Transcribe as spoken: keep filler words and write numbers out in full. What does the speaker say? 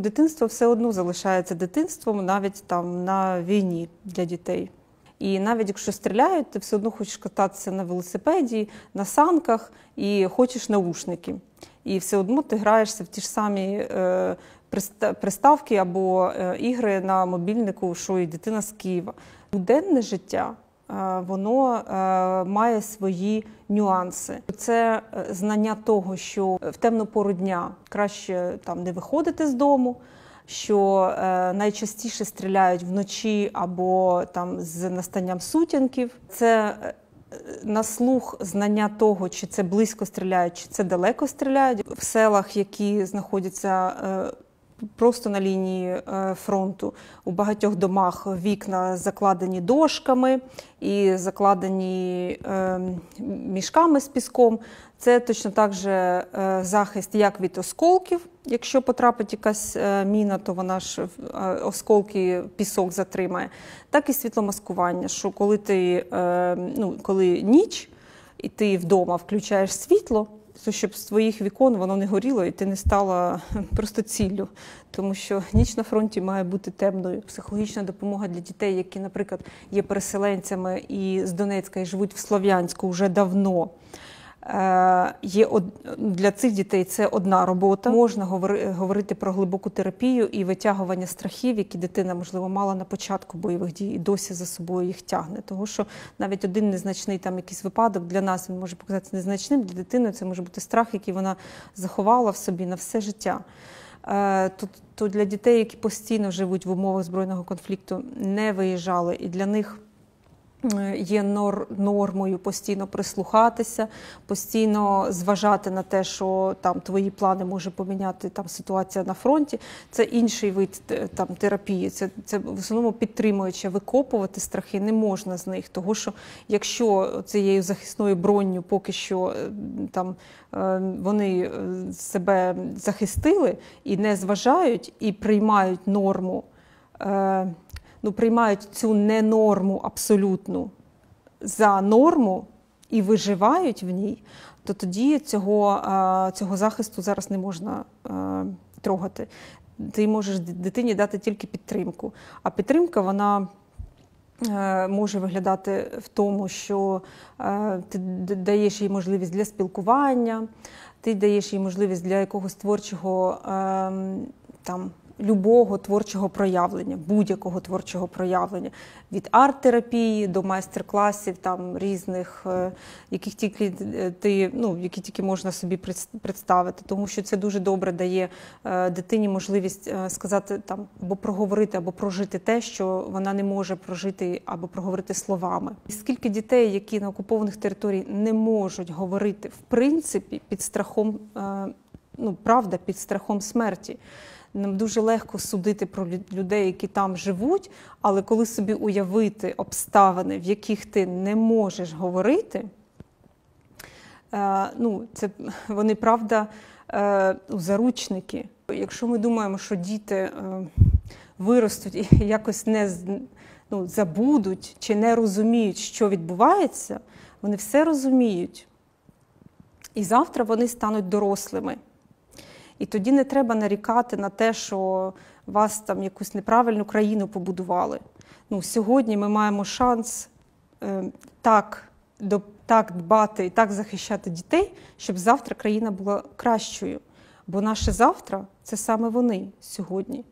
Дитинство все одно залишається дитинством, навіть там на війні для дітей. І навіть якщо стріляють, ти все одно хочеш кататися на велосипеді, на санках і хочеш навушники. І все одно ти граєшся в ті ж самі е, приставки або е, ігри на мобільнику, що і дитина з Києва. Буденне життя, е, воно е, має свої нюанси. Це знання того, що в темну пору дня краще там не виходити з дому, що е, найчастіше стріляють вночі або там з настанням сутінків. Це на слух знання того, чи це близько стріляють, чи це далеко стріляють. В селах, які знаходяться е, просто на лінії е, фронту, у багатьох домах вікна закладені дошками і закладені е, мішками з піском. Це точно так же е, захист як від осколків. Якщо потрапить якась міна, то вона ж осколки, пісок затримає. Так і світломаскування, що коли ти, ну, коли ніч, і ти вдома включаєш світло, то щоб з твоїх вікон воно не горіло і ти не стала просто ціллю. Тому що ніч на фронті має бути темною. Психологічна допомога для дітей, які, наприклад, є переселенцями і з Донецька і живуть в Слов'янську вже давно. Є для цих дітей це одна робота. Можна говорити про глибоку терапію і витягування страхів, які дитина, можливо, мала на початку бойових дій і досі за собою їх тягне. Тому що навіть один незначний там якийсь випадок для нас, він може показатися незначним, для дитини це може бути страх, який вона заховала в собі на все життя. То, то для дітей, які постійно живуть в умовах збройного конфлікту, не виїжджали, і для них є нормою постійно прислухатися, постійно зважати на те, що там твої плани може поміняти там ситуація на фронті. Це інший вид там терапії. Це, це в основному підтримуючи, викопувати страхи не можна з них, того що якщо цією захисною бронню поки що там вони себе захистили і не зважають, і приймають норму. Ну, приймають цю ненорму абсолютну за норму і виживають в ній, то тоді цього, цього захисту зараз не можна трогати. Ти можеш дитині дати тільки підтримку. А підтримка, вона може виглядати в тому, що ти даєш їй можливість для спілкування, ти даєш їй можливість для якогось творчого там, любого творчого проявлення, будь-якого творчого проявлення. Від арт-терапії до майстер-класів, там, різних, яких тільки ти, ну, які тільки можна собі представити. Тому що це дуже добре дає дитині можливість сказати, там, або проговорити, або прожити те, що вона не може прожити, або проговорити словами. Скільки дітей, які на окупованих територіях не можуть говорити, в принципі, під страхом, ну, правда, під страхом смерті. Нам дуже легко судити про людей, які там живуть, але коли собі уявити обставини, в яких ти не можеш говорити, ну, це, вони, правда, заручники. Якщо ми думаємо, що діти виростуть і якось не, ну, забудуть чи не розуміють, що відбувається, вони все розуміють. І завтра вони стануть дорослими. І тоді не треба нарікати на те, що вас там якусь неправильну країну побудували. Ну, сьогодні ми маємо шанс е, так, до, так дбати і так захищати дітей, щоб завтра країна була кращою. Бо наше завтра – це саме вони сьогодні.